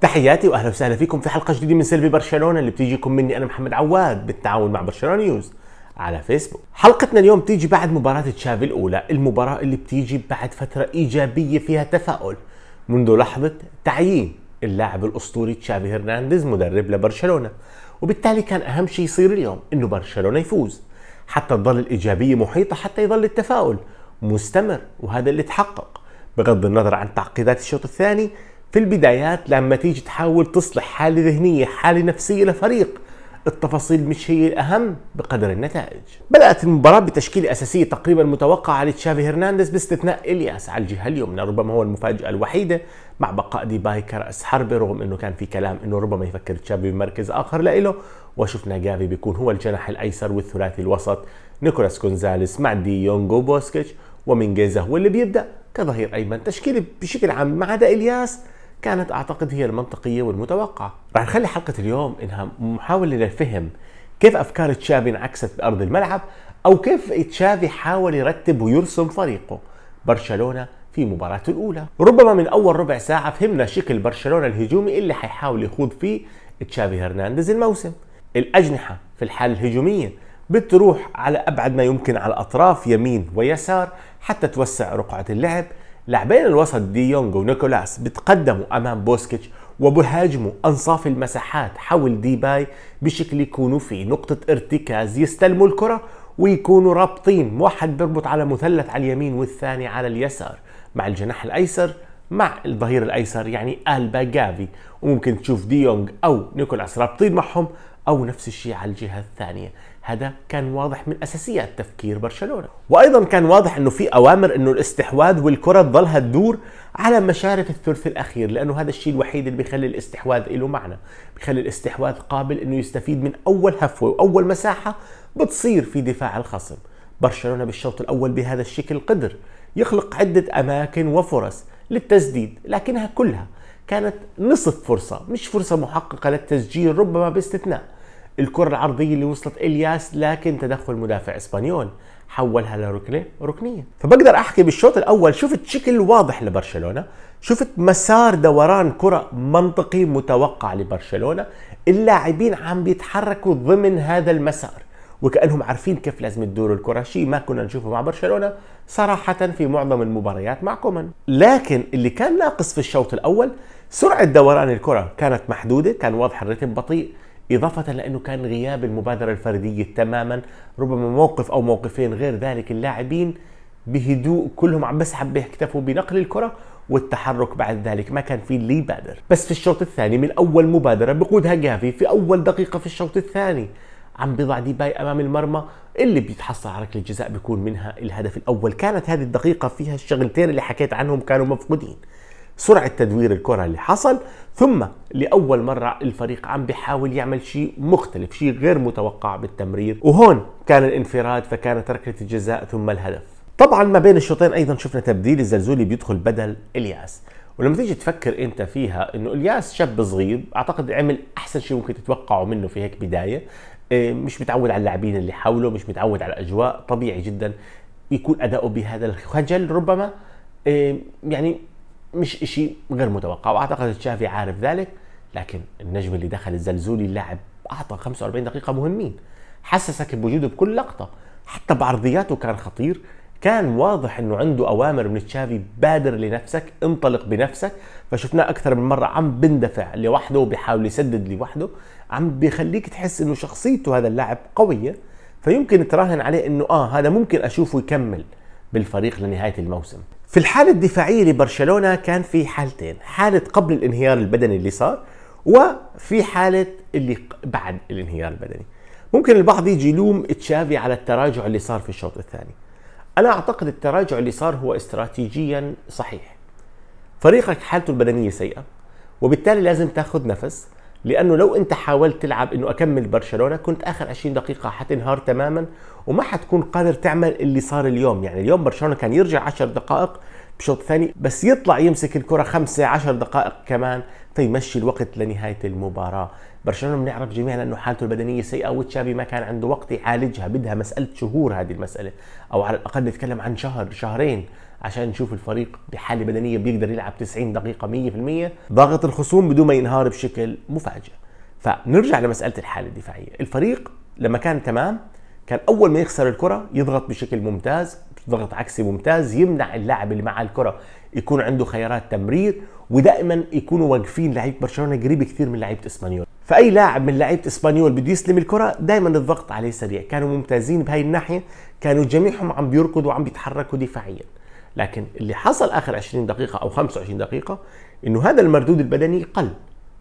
تحياتي واهلا وسهلا فيكم في حلقه جديده من سيلفي برشلونه اللي بتيجيكم مني انا محمد عواد بالتعاون مع برشلونه نيوز على فيسبوك. حلقتنا اليوم بتيجي بعد مباراه تشافي الاولى، المباراه اللي بتيجي بعد فتره ايجابيه فيها تفاؤل منذ لحظه تعيين اللاعب الاسطوري تشافي هرنانديز مدرب لبرشلونه، وبالتالي كان اهم شيء يصير اليوم انه برشلونه يفوز حتى تظل الايجابيه محيطه، حتى يظل التفاؤل مستمر، وهذا اللي تحقق بغض النظر عن تعقيدات الشوط الثاني في البدايات لما تيجي تحاول تصلح حالة ذهنية حالة نفسية لفريق. التفاصيل مش هي الأهم بقدر النتائج. بدأت المباراة بتشكيلة أساسية تقريبا متوقعة لتشافي هرنانديز باستثناء الياس على الجهة اليمنى، ربما هو المفاجأة الوحيدة، مع بقاء دي باي كرأس حربة رغم انه كان في كلام انه ربما يفكر تشافي بمركز آخر لإله، وشفنا جافي بيكون هو الجناح الأيسر والثلاثي الوسط نيكولاس كونزاليس مع دي يونجو بوسكيتش ومن غيزا هو اللي بيبدأ كظهير أيمن. تشكيلة بشكل عام ما عدا الياس كانت اعتقد هي المنطقيه والمتوقعه. راح نخلي حلقه اليوم انها محاوله للفهم كيف افكار تشافي انعكست بارض الملعب، او كيف تشافي حاول يرتب ويرسم فريقه برشلونه في مباراته الاولى. ربما من اول ربع ساعه فهمنا شكل برشلونه الهجومي اللي حيحاول يخوض فيه تشافي هرنانديز الموسم. الاجنحه في الحاله الهجوميه بتروح على ابعد ما يمكن على الاطراف يمين ويسار حتى توسع رقعه اللعب. لاعبين الوسط دي يونجو ونيكولاس بتقدموا امام بوسكيتش وبهاجموا انصاف المساحات حول دي باي بشكل يكونوا في نقطه ارتكاز، يستلموا الكره ويكونوا رابطين، واحد بيربط على مثلث على اليمين والثاني على اليسار مع الجناح الايسر مع الظهير الايسر يعني البا جافي، وممكن تشوف دي يونج او نيكولاس رابطين معهم او نفس الشيء على الجهه الثانيه. هذا كان واضح من اساسيات تفكير برشلونه، وايضا كان واضح انه في اوامر انه الاستحواذ والكره تظلها تدور على مشارف الثلث الاخير، لانه هذا الشيء الوحيد اللي بيخلي الاستحواذ له معنى، بيخلي الاستحواذ قابل انه يستفيد من اول هفوه واول مساحه بتصير في دفاع الخصم. برشلونه بالشوط الاول بهذا الشكل قدر يخلق عده اماكن وفرص للتسديد، لكنها كلها كانت نصف فرصه، مش فرصه محققه للتسجيل، ربما باستثناء الكرة العرضية اللي وصلت الياس، لكن تدخل مدافع اسبانيول حولها لركنة ركنية. فبقدر احكي بالشوط الاول شفت شكل واضح لبرشلونة، شفت مسار دوران كرة منطقي متوقع لبرشلونة، اللاعبين عم بيتحركوا ضمن هذا المسار وكأنهم عارفين كيف لازم تدوروا الكرة، شيء ما كنا نشوفه مع برشلونة صراحة في معظم المباريات مع كومان. لكن اللي كان ناقص في الشوط الاول سرعة دوران الكرة كانت محدودة، كان واضح الرتم بطيء، إضافة لأنه كان غياب المبادرة الفردية تماما، ربما موقف أو موقفين غير ذلك اللاعبين بهدوء كلهم عم بسحب بيكتفوا بنقل الكرة والتحرك بعد ذلك، ما كان في اللي يبادر. بس في الشوط الثاني من أول مبادرة بقودها جافي في أول دقيقة في الشوط الثاني عم بيضع دي باي أمام المرمى اللي بيتحصل على ركلة جزاء بيكون منها الهدف الأول. كانت هذه الدقيقة فيها الشغلتين اللي حكيت عنهم كانوا مفقودين، سرعة تدوير الكرة اللي حصل، ثم لأول مرة الفريق عم بيحاول يعمل شيء مختلف، شيء غير متوقع بالتمرير، وهون كان الانفراد فكانت ركلة الجزاء ثم الهدف. طبعا ما بين الشوطين أيضا شفنا تبديل الزلزولي بيدخل بدل الياس، ولما تيجي تفكر أنت فيها إنه الياس شاب صغير، أعتقد عمل أحسن شيء ممكن تتوقعه منه في هيك بداية، مش متعود على اللاعبين اللي حوله، مش متعود على الأجواء، طبيعي جدا يكون أداؤه بهذا الخجل ربما، يعني مش شيء غير متوقع، واعتقد تشافي عارف ذلك. لكن النجم اللي دخل الزلزولي اللاعب اعطى 45 دقيقة مهمين، حسسك بوجوده بكل لقطة، حتى بعرضياته كان خطير، كان واضح انه عنده اوامر من تشافي بادر لنفسك، انطلق بنفسك، فشفناه اكثر من مرة عم بندفع لوحده وبيحاول يسدد لوحده، عم بيخليك تحس انه شخصيته هذا اللاعب قوية، فيمكن تراهن عليه انه هذا ممكن اشوفه يكمل بالفريق لنهاية الموسم. في الحالة الدفاعية لبرشلونة كان في حالتين، حالة قبل الانهيار البدني اللي صار، وفي حالة اللي بعد الانهيار البدني. ممكن البعض يجي يلوم تشافي على التراجع اللي صار في الشوط الثاني. أنا أعتقد التراجع اللي صار هو استراتيجيا صحيح. فريقك حالته البدنية سيئة، وبالتالي لازم تاخذ نفس، لأنه لو أنت حاولت تلعب إنه أكمل برشلونة كنت آخر 20 دقيقة حتنهار تماما، وما حتكون قادر تعمل اللي صار اليوم. يعني اليوم برشلونة كان يرجع 10 دقائق بشوط ثاني، بس يطلع يمسك الكرة 5-10 دقائق كمان فيمشي الوقت لنهاية المباراة. برشلونة بنعرف جميعا أنه حالته البدنية سيئة، وتشافي ما كان عنده وقت يعالجها، بدها مسألة شهور هذه المسألة، أو على الأقل نتكلم عن شهر شهرين عشان نشوف الفريق بحاله بدنيه بيقدر يلعب 90 دقيقه 100% ضاغط الخصوم بدون ما ينهار بشكل مفاجئ. فنرجع لمساله الحاله الدفاعيه، الفريق لما كان تمام كان اول ما يخسر الكره يضغط بشكل ممتاز، ضغط عكسي ممتاز، يمنع اللاعب اللي مع الكره يكون عنده خيارات تمرير، ودائما يكونوا واقفين لعيبه برشلونه قريب كثير من لعيبه اسبانيول، فاي لاعب من لعيبه اسبانيول بده يسلم الكره دائما الضغط عليه سريع. كانوا ممتازين بهاي الناحيه، كانوا جميعهم عم بيركضوا وعم بيتحركوا دفاعيا، لكن اللي حصل اخر 20 دقيقه او 25 دقيقه انه هذا المردود البدني قل،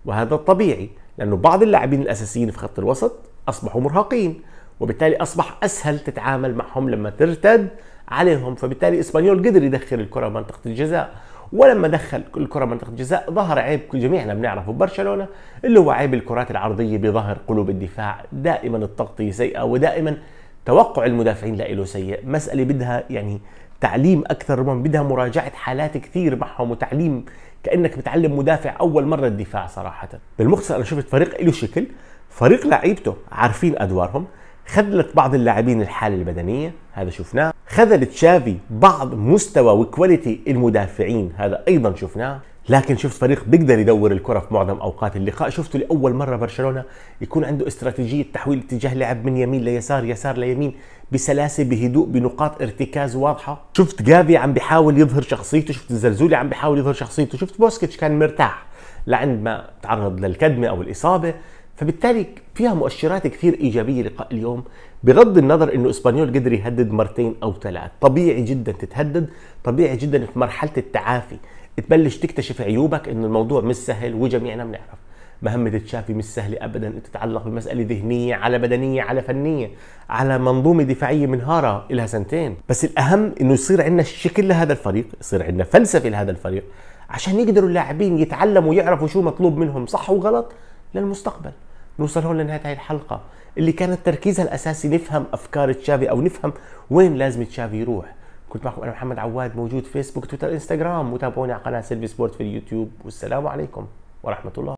وهذا الطبيعي لانه بعض اللاعبين الاساسيين في خط الوسط اصبحوا مرهقين، وبالتالي اصبح اسهل تتعامل معهم لما ترتد عليهم. فبالتالي اسبانيول قدر يدخل الكره منطقه الجزاء، ولما دخل الكره منطقه الجزاء ظهر عيب جميعنا بنعرفه ببرشلونه اللي هو عيب الكرات العرضيه بظهر قلوب الدفاع، دائما التغطيه سيئه ودائما توقع المدافعين له سيء. مساله بدها يعني تعليم اكثر، من بدها مراجعه حالات كثير معهم وتعليم، كانك بتعلم مدافع اول مره الدفاع صراحه. بالمختصر انا شفت فريق له شكل، فريق لعيبته عارفين ادوارهم، خذلت بعض اللاعبين الحاله البدنيه هذا شفناه، خذل تشافي بعض مستوى وكواليتي المدافعين هذا ايضا شفناه، لكن شفت فريق بيقدر يدور الكره في معظم اوقات اللقاء. شفته لاول مره برشلونه يكون عنده استراتيجيه تحويل اتجاه لعب من يمين ليسار، يسار ليمين، بسلاسه، بهدوء، بنقاط ارتكاز واضحه. شفت جافي عم بيحاول يظهر شخصيته، شفت الزلزولي عم بيحاول يظهر شخصيته، شفت بوسكيتش كان مرتاح لعند ما تعرض للكدمه او الاصابه. فبالتالي فيها مؤشرات كثير ايجابيه لقاء اليوم، بغض النظر انه اسبانيول قدر يهدد مرتين او ثلاث، طبيعي جدا تتهدد، طبيعي جدا في مرحله التعافي تبلش تكتشف عيوبك، انه الموضوع مش سهل وجميعنا بنعرف، مهمه تشافي مش سهله ابدا، تتعلق بمساله ذهنيه على بدنيه على فنيه على منظومه دفاعيه منهاره لها سنتين، بس الاهم انه يصير عندنا الشكل لهذا الفريق، يصير عندنا فلسفه لهذا الفريق، عشان يقدروا اللاعبين يتعلموا ويعرفوا شو مطلوب منهم صح وغلط للمستقبل. نوصل هون لنهايه هاي الحلقه اللي كانت تركيزها الاساسي نفهم افكار تشافي او نفهم وين لازم تشافي يروح. كنت معكم انا محمد عواد، موجود فيسبوك، تويتر، انستغرام، وتابعوني على قناه سيلفي سبورت في اليوتيوب، والسلام عليكم ورحمه الله.